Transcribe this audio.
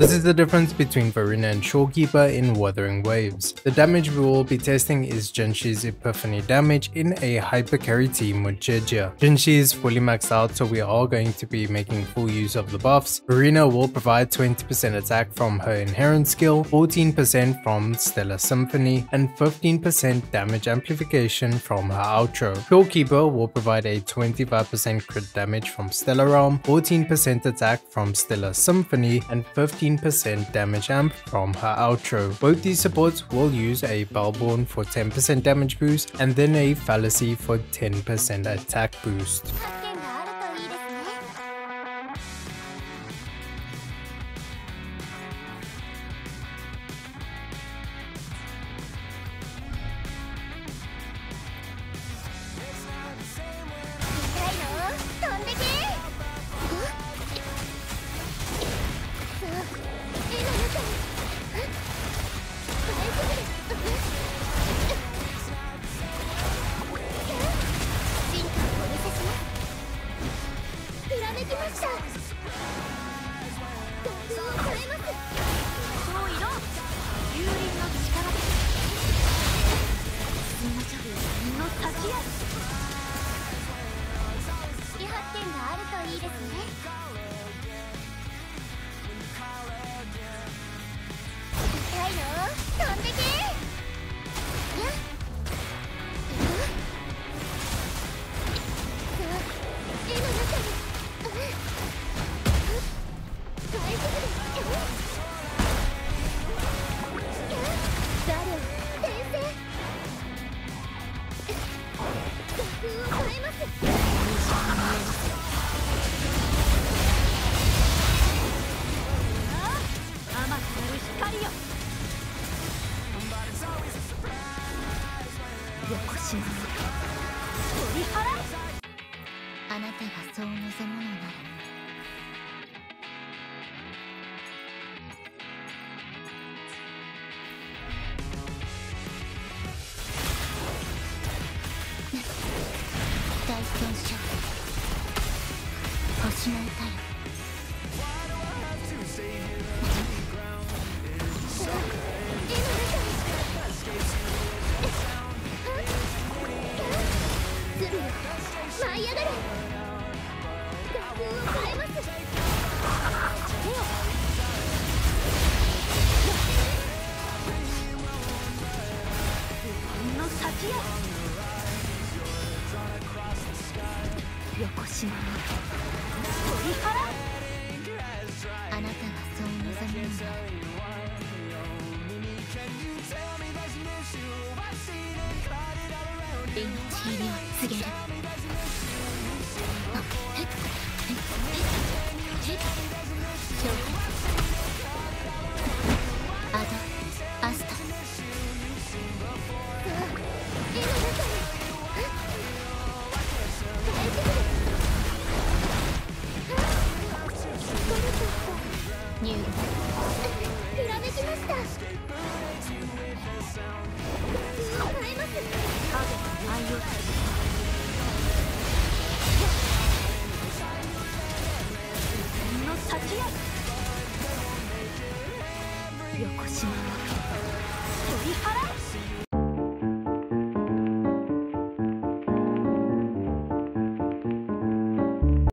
This is the difference between Varuna and Shorekeeper in Wuthering Waves. The damage we will be testing is Jinshi's Epiphany damage in a hyper carry team with Jiejie. Jinshi is fully maxed out, so we are going to be making full use of the buffs. Varuna will provide 20% attack from her inherent skill, 14% from Stellar Symphony, and 15% damage amplification from her outro. Shorekeeper will provide a 25% crit damage from Stellar Realm, 14% attack from Stellar Symphony, and 15% damage amp from her outro. Both these supports will use a Bellborn for 10% damage boost and then a Fallacy for 10% attack boost.